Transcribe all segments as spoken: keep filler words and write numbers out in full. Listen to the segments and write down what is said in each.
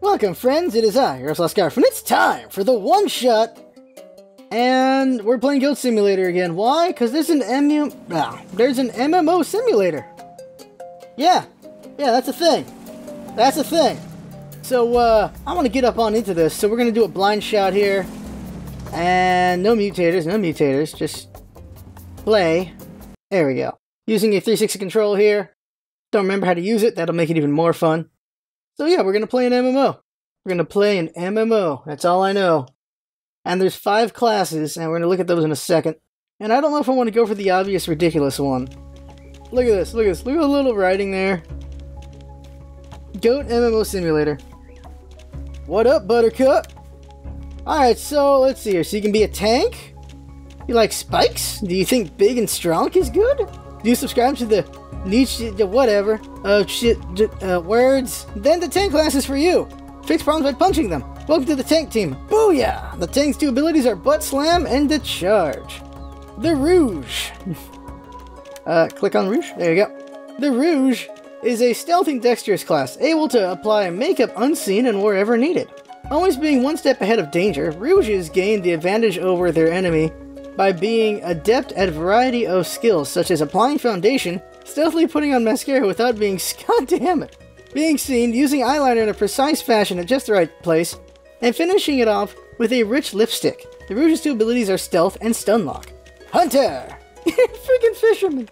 Welcome, friends. It is I, ScarfPlays, and it's time for the one-shot. And we're playing Goat Simulator again. Why? Because there's an M M O simulator. Yeah. Yeah, that's a thing. That's a thing. So, uh, I want to get up on into this. So we're going to do a blind shot here. And no mutators, no mutators. Just play. There we go. Using a three sixty control here. Don't remember how to use it. That'll make it even more fun. So yeah, we're going to play an M M O. We're going to play an M M O. That's all I know. And there's five classes, and we're going to look at those in a second. And I don't know if I want to go for the obvious ridiculous one. Look at this, look at this. Look at the little writing there. Goat M M O Simulator. What up, Buttercup? Alright, so let's see here. So you can be a tank? You like spikes? Do you think big and strong is good? Do you subscribe to the niche, the whatever, uh, shit, uh, words? Then the tank class is for you. Fix problems by punching them. Welcome to the tank team. Booyah! The tank's two abilities are butt slam and the charge. The Rouge. uh, click on Rouge. There you go. The Rouge is a stealthy and dexterous class, able to apply makeup unseen and wherever needed. Always being one step ahead of danger, Rouges gain the advantage over their enemy by being adept at a variety of skills, such as applying foundation, stealthily putting on mascara without being God damn it, being seen, using eyeliner in a precise fashion at just the right place, and finishing it off with a rich lipstick. The Rouge's two abilities are Stealth and Stunlock. Hunter! Freaking fisherman!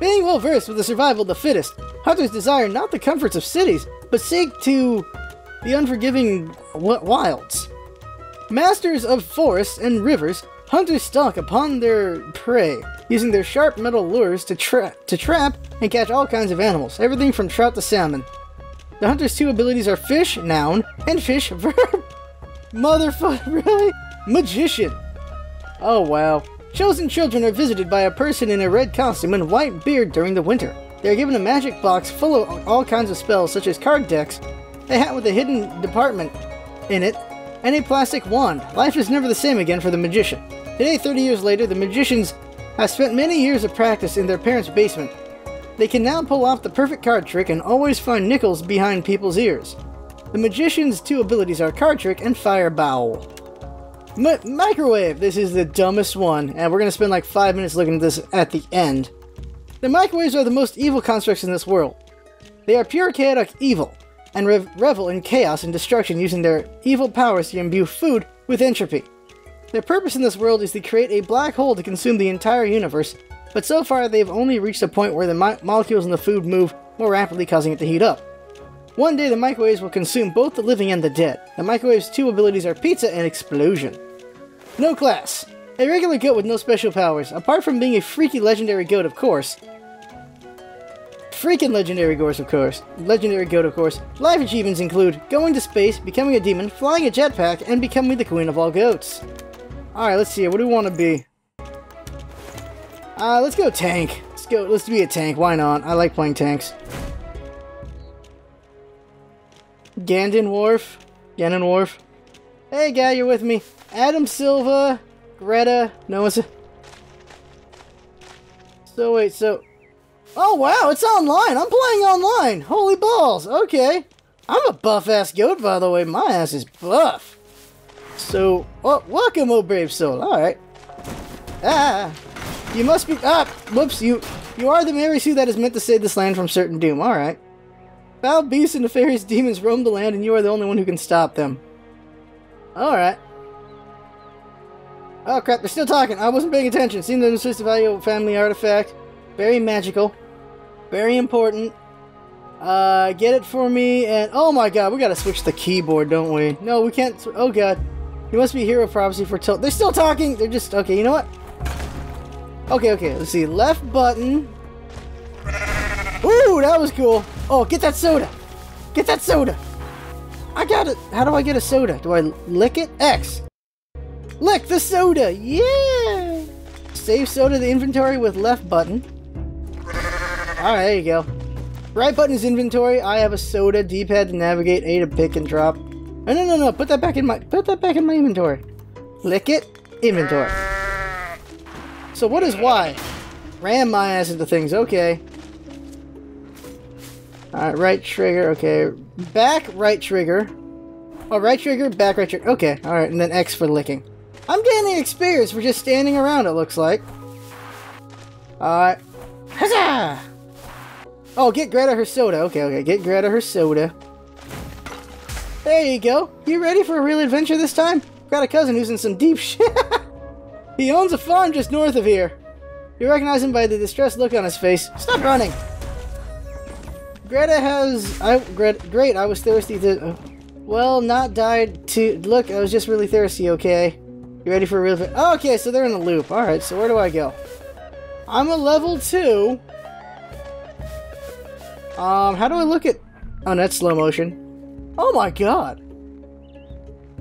Being well versed with the survival of the fittest, hunters desire not the comforts of cities, but seek to the unforgiving wilds. Masters of forests and rivers, hunters stalk upon their prey, using their sharp metal lures to, tra to trap and catch all kinds of animals, everything from trout to salmon. The hunter's two abilities are fish, noun, and fish, verb. Motherfucker, really? Magician. Oh, wow. Chosen children are visited by a person in a red costume and white beard during the winter. They are given a magic box full of all kinds of spells, such as card decks, a hat with a hidden department in it, and a plastic wand. Life is never the same again for the magician. Today, thirty years later, the magicians have spent many years of practice in their parents' basement. They can now pull off the perfect card trick and always find nickels behind people's ears. The magician's two abilities are card trick and fire bowl. M microwave! This is the dumbest one, and we're going to spend like five minutes looking at this at the end. The microwaves are the most evil constructs in this world. They are pure chaotic evil, and rev revel in chaos and destruction using their evil powers to imbue food with entropy. Their purpose in this world is to create a black hole to consume the entire universe, but so far they have only reached a point where the mo molecules in the food move more rapidly, causing it to heat up. One day the microwaves will consume both the living and the dead. The microwave's two abilities are pizza and explosion. No class. A regular goat with no special powers, apart from being a freaky legendary goat, of course. Freaking legendary goat, of course. Legendary goat, of course. Life achievements include going to space, becoming a demon, flying a jetpack, and becoming the queen of all goats. Alright, let's see here. What do we want to be? Uh, let's go tank. Let's go. Let's be a tank. Why not? I like playing tanks. Gandon Wharf. Gandon Wharf. Hey, guy, you're with me. Adam Silva. Greta. No, it's a... So, wait, so... Oh, wow, it's online. I'm playing online. Holy balls. Okay. I'm a buff-ass goat, by the way. My ass is buff. So, oh, welcome, oh brave soul. All right. Ah. You must be... Ah, whoops. You you are the Mary Sue that is meant to save this land from certain doom. All right. Foul beasts and nefarious demons roam the land, and you are the only one who can stop them. Alright. Oh crap, they're still talking. I wasn't paying attention. Seemed to insist the value of a family artifact. Very magical. Very important. Uh, get it for me, and... Oh my god, we gotta switch the keyboard, don't we? No, we can't... Oh god. You must be hero prophecy for... They're still talking! They're just... Okay, you know what? Okay, okay, let's see. Left button... Ooh, that was cool. Oh, get that soda. Get that soda. I got it. How do I get a soda? Do I lick it? X. Lick the soda. Yeah. Save soda to the inventory with left button. All right, there you go. Right button is inventory. I have a soda. D-pad to navigate. A to pick and drop. No, no, no, no. Put that back in my. Put that back in my inventory. Lick it. Inventory. So what is Y? Ram my ass into things. Okay. Alright, right trigger, okay. Back, right trigger. Oh, right trigger, back right trigger. Okay, alright, and then X for licking. I'm getting the experience for just standing around, it looks like. Alright. Huzzah! Oh, get Greta her soda. Okay, okay, get Greta her soda. There you go. You ready for a real adventure this time? Got a cousin who's in some deep shit. He owns a farm just north of here. You recognize him by the distressed look on his face. Stop running! Greta has... I Gret, Great, I was thirsty to... Uh, well, not died to... Look, I was just really thirsty, okay? You ready for a real... Oh, okay, so they're in a loop. Alright, so where do I go? I'm a level two. Um, how do I look at... Oh, that's slow motion. Oh my god!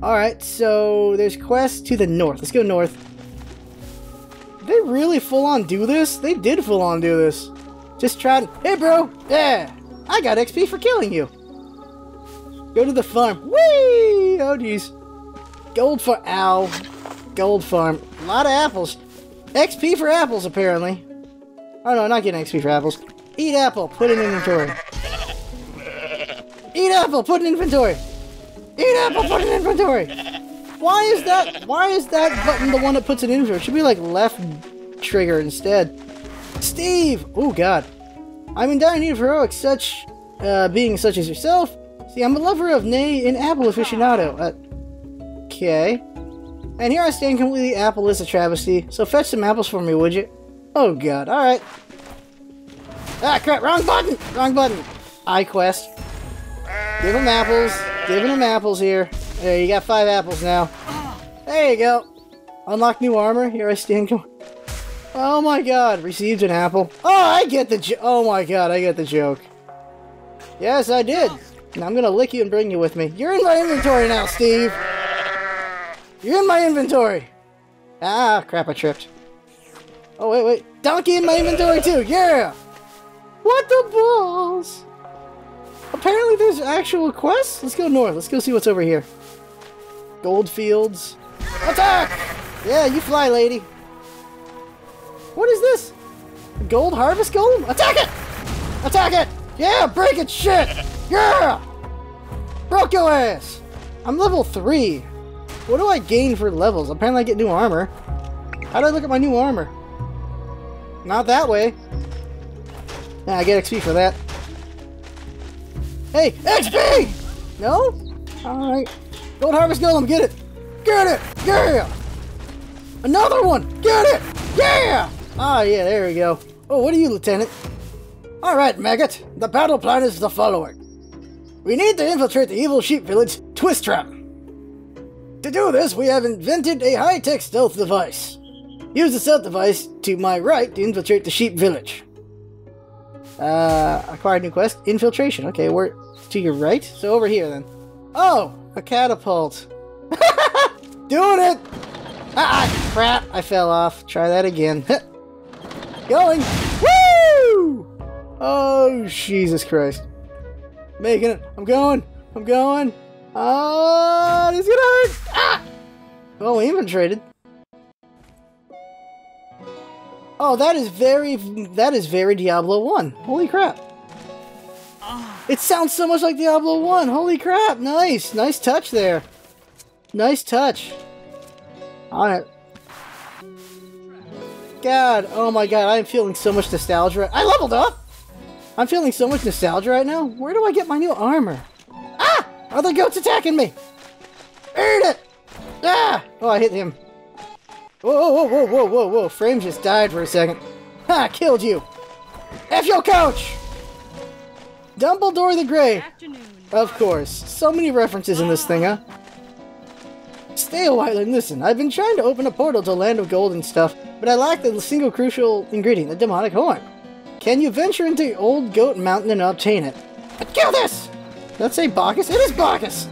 Alright, so there's quests to the north. Let's go north. They really full-on do this? They did full-on do this. Just try to... Hey, bro! Yeah! I got X P for killing you! Go to the farm. Whee! Oh, jeez. Gold for... Ow. Gold farm. A lot of apples. X P for apples, apparently. Oh, no, I'm not getting X P for apples. Eat apple. Put in inventory. Eat apple. Put in inventory. Eat apple. Put in inventory. Why is that? Why is that button the one that puts it in inventory? It should be like left trigger instead. Steve. Oh God. I'm in dire need of heroic such uh, being such as yourself. See, I'm a lover of nay and apple aficionado. Uh, okay. And here I stand completely apple-less, a travesty. So fetch some apples for me, would you? Oh God. All right. Ah, crap, wrong button! Wrong button! I quest. Give him apples. Giving him apples here. There, you got five apples now. There you go. Unlock new armor. Here I stand. Come on. Oh my god, received an apple. Oh, I get the jo- Oh my god, I get the joke. Yes, I did. Now I'm gonna lick you and bring you with me. You're in my inventory now, Steve! You're in my inventory! Ah, crap, I tripped. Oh, wait, wait. Donkey in my inventory too! Yeah! What the balls? Apparently there's actual quests? Let's go north. Let's go see what's over here. Gold fields. Attack! Yeah, you fly, lady. What is this? A gold harvest golem? Attack it! Attack it! Yeah, break it, shit! Yeah! Broke your ass! I'm level three. What do I gain for levels? Apparently I get new armor. How do I look at my new armor? Not that way. Nah, I get X P for that. Hey, X P! No? Alright. Gold Harvest Golem, get it! Get it! Yeah! Another one! Get it! Yeah! Ah, yeah, there we go. Oh, what are you, Lieutenant? Alright, maggot. The battle plan is the following. We need to infiltrate the evil sheep village, Tristram. To do this, we have invented a high-tech stealth device. Use the stealth device to my right to infiltrate the sheep village. Uh, acquired new quest. Infiltration. Okay, we're to your right. So over here then. Oh! A catapult. Doing it! Ah, ah, crap! I fell off. Try that again. Going! Woo! Oh, Jesus Christ. Making it. I'm going! I'm going! Oh, this is gonna hurt! Ah! Well, we infiltrated. Oh, that is very, that is very Diablo one. Holy crap. It sounds so much like Diablo one. Holy crap. Nice. Nice touch there. Nice touch. Alright. God. Oh my god. I'm feeling so much nostalgia. I leveled up! I'm feeling so much nostalgia right now. Where do I get my new armor? Ah! Are the goats attacking me? Eat it! Ah! Oh, I hit him. Whoa, whoa, whoa, whoa, whoa, whoa, Frame just died for a second. Ha! Killed you! F your coach! Dumbledore the Grey! Of course. So many references in this thing, huh? Stay a while and listen. I've been trying to open a portal to a land of gold and stuff, but I lack the single crucial ingredient, the demonic horn. Can you venture into Old Goat Mountain and obtain it? But kill this! Let's say Bacchus? It is Bacchus!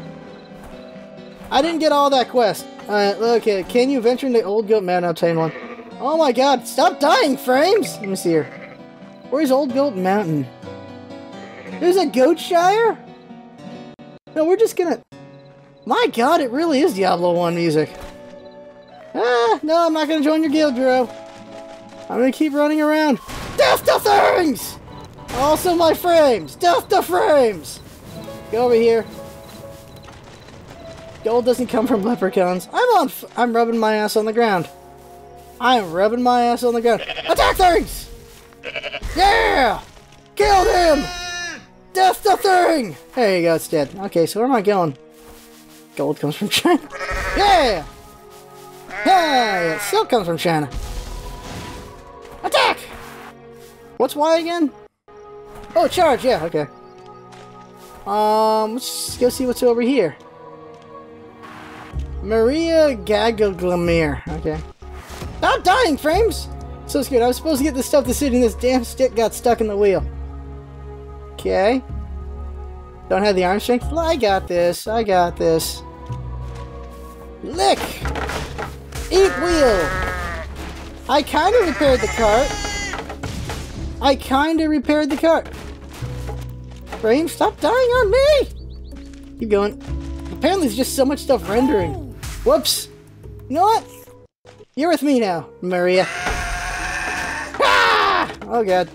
I didn't get all that quest. Alright, okay, can you venture into Old Goat Mountain and obtain one? Oh my god, stop dying, Frames! Let me see here. Where's Old Goat Mountain? There's a goat shire? No, we're just gonna... My god, it really is Diablo one music. Ah, no, I'm not gonna join your guild, bro. I'm gonna keep running around. Death to things! Also my frames! Death to frames! Go over here. Gold doesn't come from leprechauns. I'm on. F I'm rubbing my ass on the ground. I'm rubbing my ass on the ground. Attack things! Yeah! Killed him! Death the thing! There you go, it's dead. Okay, so where am I going? Gold comes from China. Yeah! Hey! It still comes from China. Attack! What's Y again? Oh, charge, yeah, okay. Um, let's go see what's over here. Maria Gaggleglemere. Okay. Stop dying, frames! So scared. I was supposed to get this stuff this city and this damn stick got stuck in the wheel. Okay. Don't have the arm strength? Well, I got this. I got this. Lick! Eat wheel! I kind of repaired the cart. I kind of repaired the cart. Frame, stop dying on me! Keep going. Apparently there's just so much stuff rendering. Whoops! You know what? You're with me now, Maria. Ah! Oh god.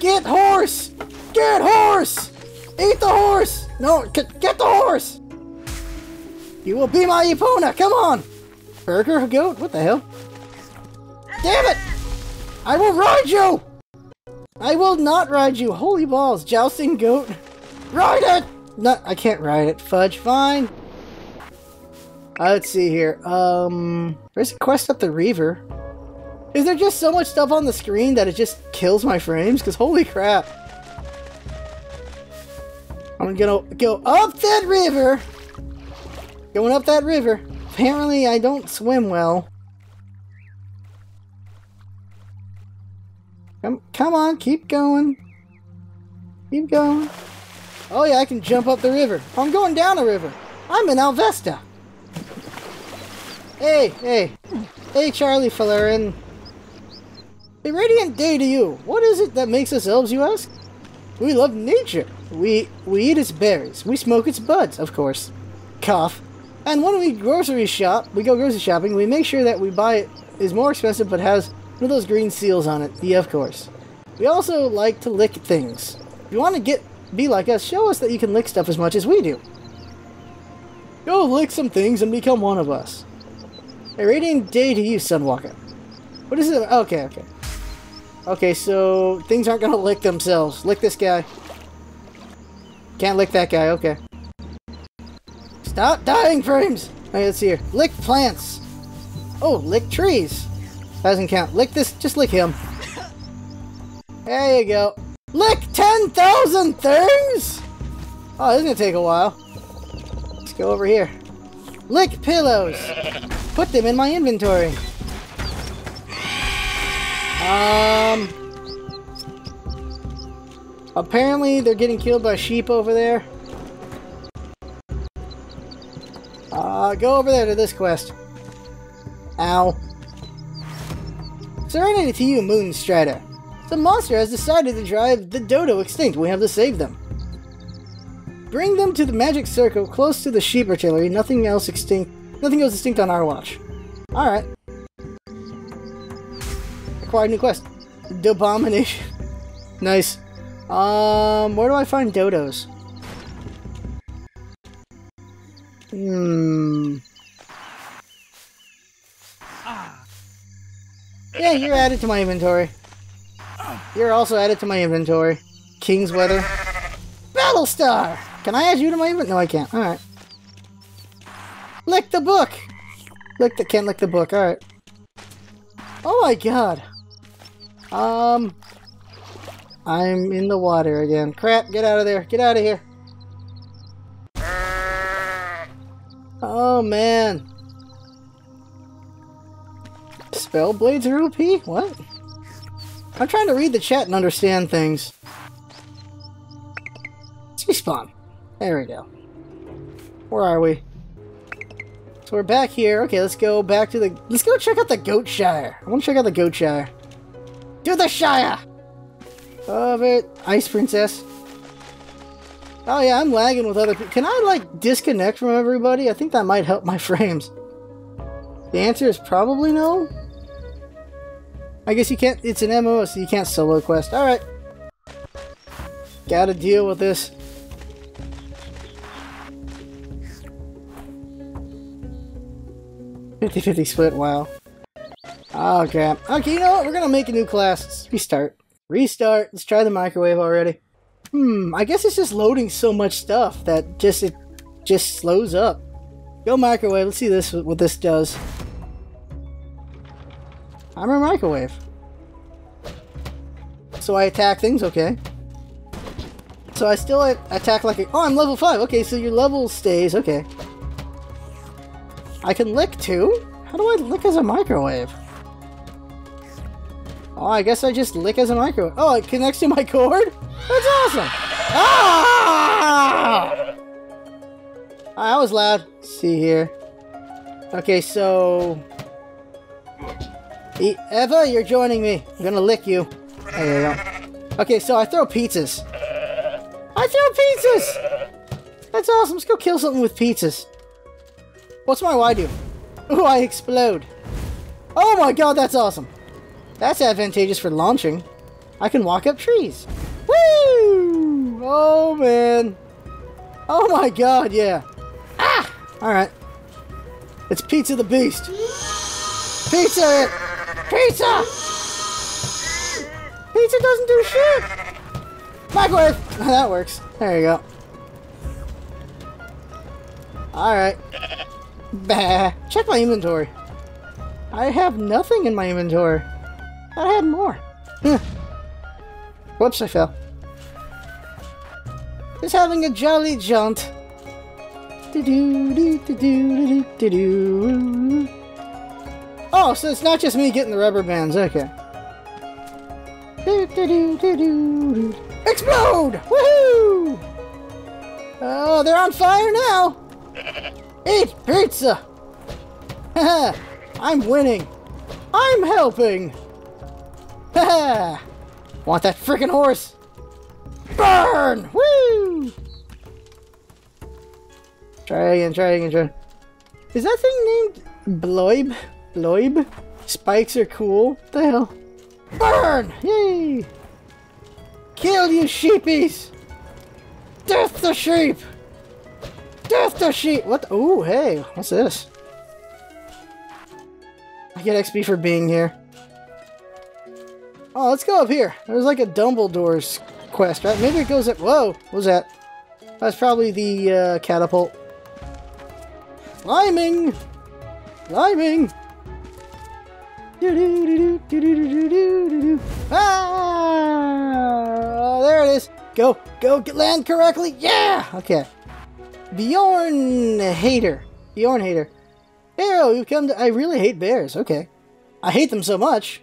Get horse! Get horse! Eat the horse! No, get, get the horse! You will be my Epona, come on! Burger, goat? What the hell? Damn it! I will ride you! I will not ride you! Holy balls! Jousting goat! Ride it! No, I can't ride it. Fudge. Fine. Uh, let's see here. Um, there's a quest up the Reaver. Is there just so much stuff on the screen that it just kills my frames? Because holy crap. I'm gonna go up that river! Going up that river. Apparently I don't swim well. Come, come on, keep going. Keep going. Oh yeah, I can jump up the river. I'm going down the river. I'm in Alvesta. Hey, hey. Hey, Charlie Falerin. A radiant day to you. What is it that makes us elves, you ask? We love nature. We we eat its berries. We smoke its buds, of course. Cough. And when we grocery shop, we go grocery shopping, we make sure that we buy it is more expensive but has one of those green seals on it. Yeah, of course. We also like to lick things. If you want to get be like us, show us that you can lick stuff as much as we do. Go lick some things and become one of us. A radiant day to you, Sunwalker. What is it? Okay, okay. Okay, so things aren't gonna lick themselves. Lick this guy. Can't lick that guy, okay. Stop dying, frames! Okay, let's see here. Lick plants! Oh, lick trees! Doesn't count. Lick this, just lick him. There you go. Lick ten thousand things?! Oh, this is gonna take a while. Let's go over here. Lick pillows! Put them in my inventory. Um... Apparently they're getting killed by sheep over there. Uh, go over there to this quest. Ow. Serenity to you, Moonstrider. The monster has decided to drive the Dodo extinct. We have to save them. Bring them to the magic circle close to the sheep artillery. Nothing else extinct. Nothing goes extinct on our watch. Alright. Acquired new quest. Dobomination. Nice. Um, where do I find dodos? Hmm. Yeah, you're added to my inventory. You're also added to my inventory. King's Weather. Battlestar! Can I add you to my inventory? No, I can't. Alright. Lick the book! Lick the- can't lick the book. Alright. Oh my god. Um... I'm in the water again. Crap, get out of there. Get out of here. Oh, man. Spellblades are O P? What? I'm trying to read the chat and understand things. Let's respawn. There we go. Where are we? So we're back here. Okay, let's go back to the... Let's go check out the Goat Shire. I want to check out the Goat Shire. Do the Shire! Love it. Ice Princess. Oh yeah, I'm lagging with other people. Can I, like, disconnect from everybody? I think that might help my frames. The answer is probably no. I guess you can't... It's an M M O, so you can't solo quest. Alright. Gotta deal with this. fifty fifty split, wow. Oh crap. Okay, you know what? We're gonna make a new class. Let's restart. Restart. Let's try the microwave already. Hmm, I guess it's just loading so much stuff that just it just slows up. Go microwave. Let's see this what this does. I'm a microwave. So I attack things, okay. So I still attack like a... Oh, I'm level five! Okay, so your level stays, okay. I can lick too? How do I lick as a microwave? Oh, I guess I just lick as a microwave. Oh, it connects to my cord? That's awesome! Ah! Oh, that was loud. Let's see here. Okay, so... E Eva, you're joining me. I'm gonna lick you. There you go. Okay, so I throw pizzas. I throw pizzas! That's awesome. Let's go kill something with pizzas. What's my Y do? Ooh, I explode. Oh my god, that's awesome. That's advantageous for launching. I can walk up trees. Woo! Oh man. Oh my god, yeah. Ah! Alright. It's Pizza the Beast. Pizza! Pizza! Pizza doesn't do shit! Microwave! That works. There you go. Alright. Bah. Check my inventory. I have nothing in my inventory. I had more. Huh. Whoops, I fell. Just having a jolly jaunt. Oh, so it's not just me getting the rubber bands. Okay. Explode! Woohoo! Oh, they're on fire now! Eat pizza! Haha! I'm winning! I'm helping! Haha! Want that freaking horse? Burn! Woo! Try again, try again, try. Is that thing named Bloib? Bloib? Spikes are cool. What the hell? Burn! Yay! Kill you sheepies! Death the sheep! Death the sheep! What? Oh, hey, what's this? I get X P for being here. Oh, let's go up here. There's like a Dumbledore's quest, right? Maybe it goes at. Whoa, what was that? That's probably the uh, catapult. Climbing! Climbing! Ah! There it is! Go, go, get land correctly! Yeah! Okay. Bjorn Hater. Bjorn Hater. Hero, you've come to... I really hate bears. Okay. I hate them so much.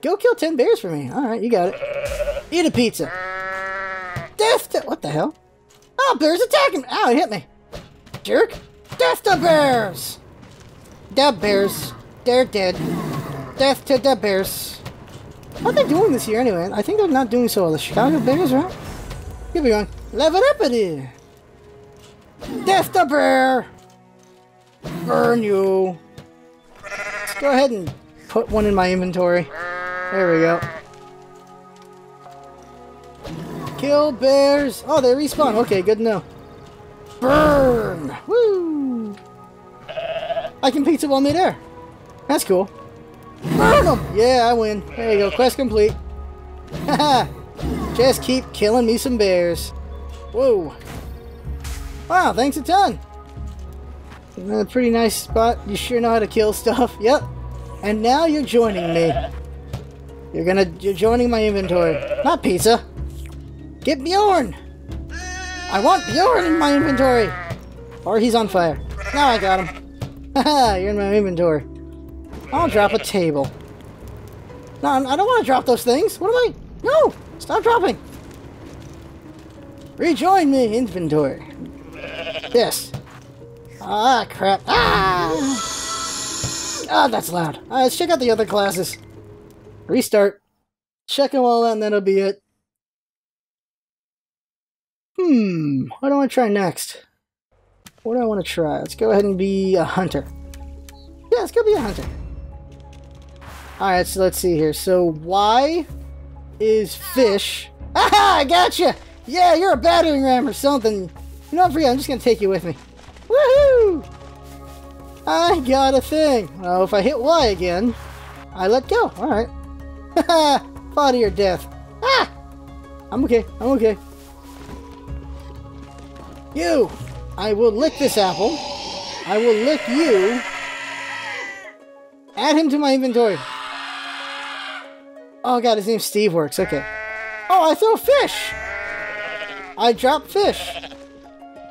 Go kill ten bears for me. Alright, you got it. Eat a pizza. Death to... What the hell? Oh, bears attacking me! Ow, it hit me. Jerk. Death to bears! The bears. They're dead. Death to the bears. What are they doing this year anyway? I think they're not doing so well. The Chicago Bears, right? Here we go. Level up it is. Death the bear! Burn you! Let's go ahead and put one in my inventory. There we go. Kill bears! Oh, they respawn. Okay, good to know. Burn! Woo! I can pizza while midair. That's cool. Burn them! Yeah, I win. There you go. Quest complete. Haha! Just keep killing me some bears. Whoa! Wow, thanks a ton! A pretty nice spot. You sure know how to kill stuff. Yep. And now you're joining me. You're gonna... You're joining my inventory. Not pizza. Get Bjorn! I want Bjorn in my inventory! Or he's on fire. Now I got him. Haha, you're in my inventory. I'll drop a table. No, I don't want to drop those things. What am I... No! Stop dropping! Rejoin me, inventory. This. Ah, crap. Ah! Ah, oh, that's loud. Alright, let's check out the other classes. Restart. Check them all out and that'll be it. Hmm. What do I try next? What do I want to try? Let's go ahead and be a hunter. Yeah, let's go be a hunter. Alright, so let's see here. So, Y is fish. Ah, I gotcha! Yeah, you're a battering ram or something. You know, I forget, I'm just gonna take you with me. Woohoo! I got a thing. Oh, if I hit Y again, I let go. All right. Haha, body or death. Ah! I'm okay. I'm okay. You! I will lick this apple. I will lick you. Add him to my inventory. Oh god, his name's Steve Works. Okay. Oh, I throw fish! I drop fish.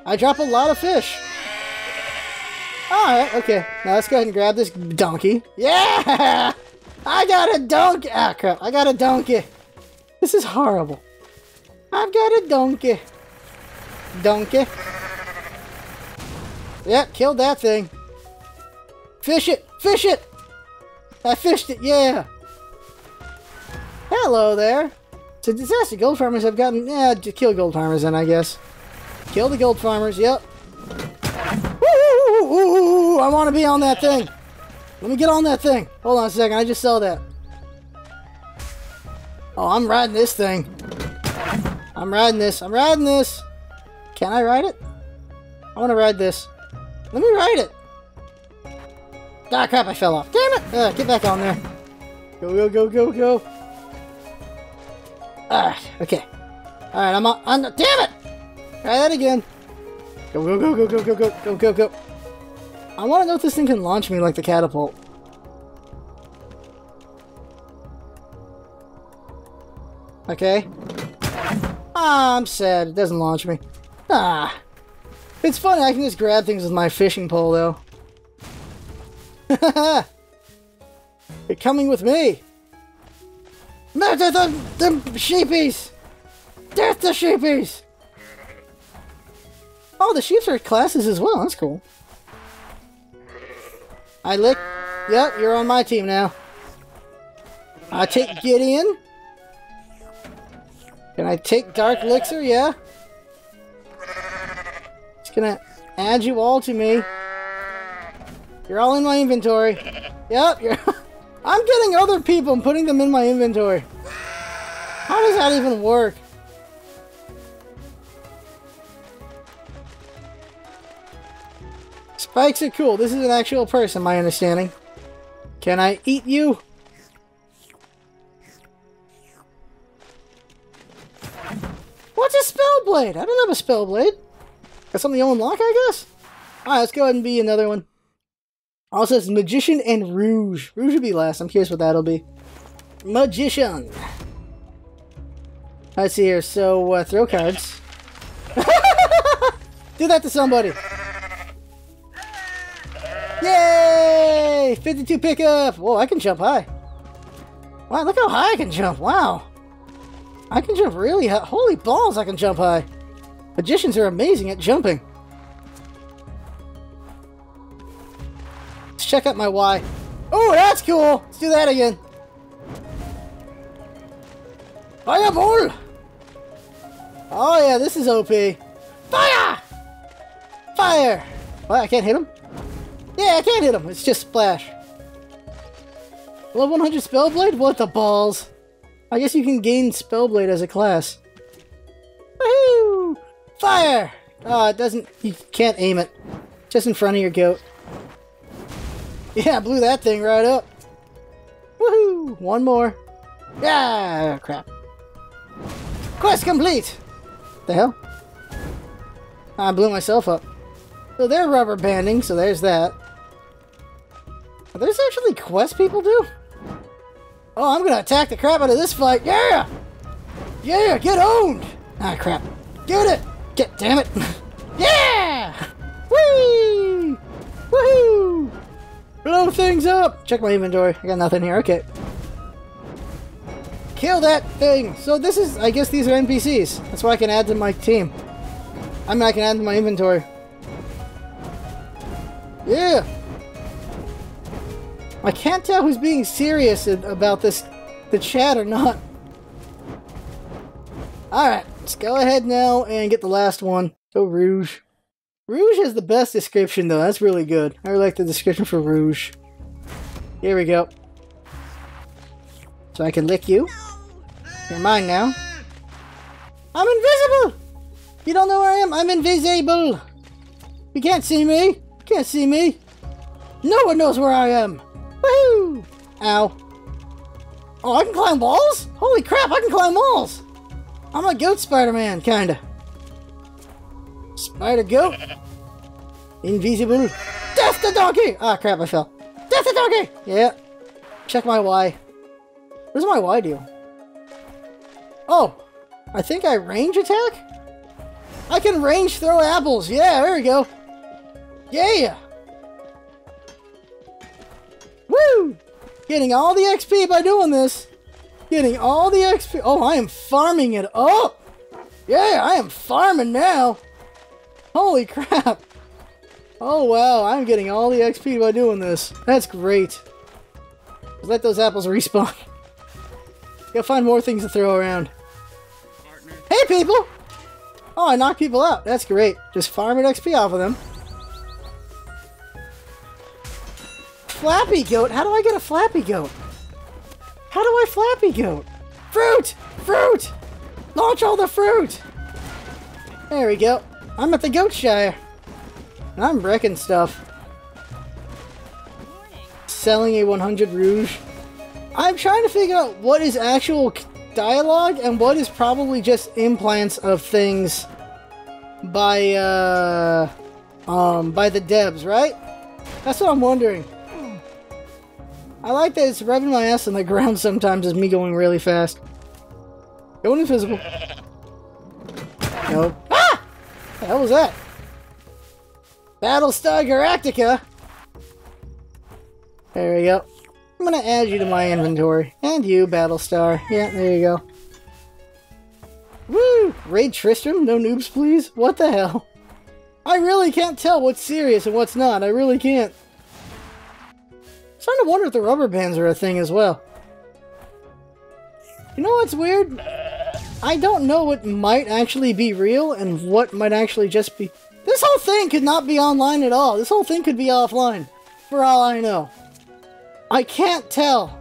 I drop a lot of fish. Alright, okay. Now let's go ahead and grab this donkey. Yeah! I got a donkey! Ah, crap. I got a donkey. This is horrible. I've got a donkey. Donkey. Yep, killed that thing. Fish it! Fish it! I fished it, yeah! Hello there! It's a disaster. Gold farmers have gotten... Yeah, just kill gold farmers then, I guess. Kill the gold farmers, yep. Woo! I want to be on that thing! Let me get on that thing! Hold on a second, I just saw that. Oh, I'm riding this thing. I'm riding this. I'm riding this! Can I ride it? I want to ride this. Let me ride it! Ah, crap, I fell off. Damn it! Uh, get back on there. Go, go, go, go, go. Alright, okay. Alright, I'm on, on the... Damn it! Try that again. Go, go, go, go, go, go, go, go, go, go. I want to know if this thing can launch me like the catapult. Okay. Ah, I'm sad. It doesn't launch me. Ah. It's funny, I can just grab things with my fishing pole, though. Haha! You're coming with me! Murder the, the sheepies! Death the sheepies! Oh, the sheeps are classes as well, that's cool. I lick... Yep, you're on my team now. I take Gideon. Can I take Dark Elixir? Yeah. It's gonna add you all to me. You're all in my inventory. Yep, you're... I'm getting other people and putting them in my inventory. How does that even work? Spikes are cool. This is an actual person, my understanding. Can I eat you? What's a Spellblade? I don't have a Spellblade. Got something to unlock, I guess? Alright, let's go ahead and be another one. Also, it's Magician and Rouge. Rouge will be last. I'm curious what that'll be. Magician. Let's see here. So, uh, throw cards. Do that to somebody. Yay! fifty-two pickup. Whoa, I can jump high. Wow, look how high I can jump. Wow. I can jump really high. Holy balls, I can jump high. Magicians are amazing at jumping. Check out my Y. Oh, that's cool! Let's do that again. Fireball! Oh yeah, this is O P. Fire! Fire! What, I can't hit him? Yeah, I can't hit him. It's just splash. Level one hundred Spellblade? What the balls? I guess you can gain Spellblade as a class. Woohoo! Fire! Oh, it doesn't... You can't aim it. Just in front of your goat. Yeah, blew that thing right up. Woohoo! One more. Yeah, crap. Quest complete! The hell? I blew myself up. So they're rubber banding, so there's that. Are there's actually quests people do? Oh, I'm gonna attack the crap out of this fight. Yeah! Yeah, get owned! Ah, crap. Get it! Get, damn it! Yeah! Whee! Woohoo! Blow things up! Check my inventory. I got nothing here. Okay. Kill that thing! So this is... I guess these are N P Cs. That's why I can add to my team. I mean, I can add to my inventory. Yeah! I can't tell who's being serious about this... the chat or not. Alright. Let's go ahead now and get the last one. Go Rouge. Rouge has the best description, though. That's really good. I really like the description for Rouge. Here we go. So I can lick you. You're mine now. I'm invisible! You don't know where I am? I'm invisible! You can't see me! You can't see me! No one knows where I am! Woohoo! Ow. Oh, I can climb walls? Holy crap, I can climb walls! I'm a goat Spider-Man, kinda. Spider-goat. Invisible. Death the donkey! Ah, crap, I fell. Death the donkey! Yeah. Check my Y. What does my Y do? Oh! I think I range attack? I can range throw apples! Yeah, there we go! Yeah! Woo! Getting all the X P by doing this! Getting all the X P- Oh, I am farming it up! Yeah, I am farming now! Holy crap! Oh wow, I'm getting all the X P by doing this. That's great. Let those apples respawn. Gotta find more things to throw around. Partner. Hey people! Oh, I knocked people out. That's great. Just farm an X P off of them. Flappy goat? How do I get a flappy goat? How do I flappy goat? Fruit! Fruit! Launch all the fruit! There we go. I'm at the goat shire. And I'm wrecking stuff. Selling a one hundred rouge. I'm trying to figure out what is actual dialogue and what is probably just implants of things by uh, um, by the devs, right? That's what I'm wondering. I like that it's rubbing my ass on the ground sometimes is me going really fast. Going invisible. Nope. Ah! What the hell was that? Battlestar Galactica! There we go. I'm gonna add you to my inventory. And you, Battlestar. Yeah, there you go. Woo! Raid Tristram? No noobs, please? What the hell? I really can't tell what's serious and what's not. I really can't. I'm starting to wonder if the rubber bands are a thing as well. You know what's weird? I don't know what might actually be real and what might actually just be... This whole thing could not be online at all. This whole thing could be offline, for all I know. I can't tell.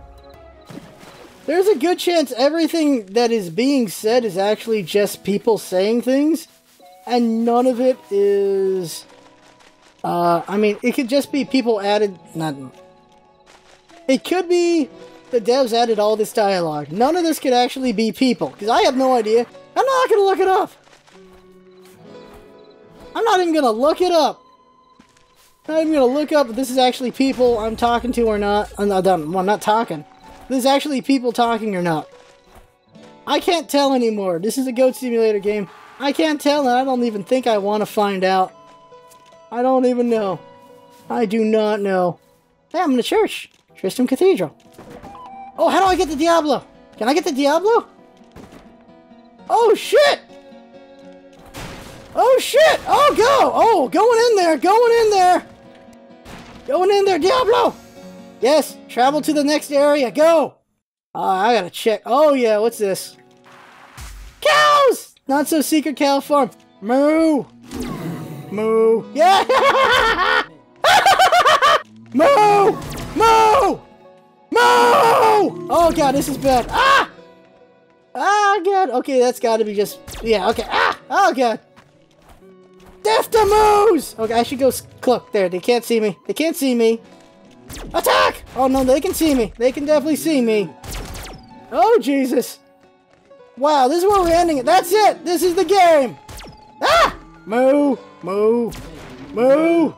There's a good chance everything that is being said is actually just people saying things, and none of it is... Uh, I mean, it could just be people added... Nothing. It could be the devs added all this dialogue. None of this could actually be people, because I have no idea. I'm not going to look it up. I'm not even gonna look it up! I'm not even gonna look up if this is actually people I'm talking to or not. I'm not, I'm not talking. This is actually people talking or not. I can't tell anymore. This is a Goat Simulator game. I can't tell and I don't even think I want to find out. I don't even know. I do not know. Hey, I'm in a church! Tristram Cathedral. Oh, how do I get to Diablo? Can I get to Diablo? Oh shit! Oh shit! Oh go! Oh, going in there! Going in there! Going in there, Diablo! Yes! Travel to the next area! Go! Uh, I gotta check. Oh yeah, what's this? Cows! Not so secret cow farm. Moo! Moo! Yeah! Moo! Moo! Moo! Oh god, this is bad. Ah! Ah god! Okay, that's gotta be just... Yeah, okay. Ah! Oh god! Death to moose! Okay, I should go look there. They can't see me. They can't see me. Attack! Oh no, they can see me. They can definitely see me. Oh Jesus! Wow, this is where we're ending it. That's it. This is the game. Ah! Moo, moo, moo.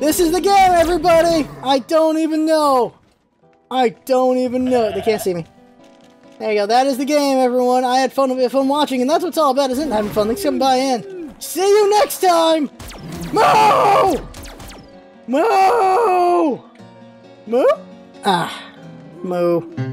This is the game, everybody. I don't even know. I don't even know. They can't see me. There you go. That is the game, everyone. I had fun, fun watching, and that's what it's all about, isn't it? Having fun. Thanks for coming by in. See you next time! Moo! Moo! Moo? Ah, moo.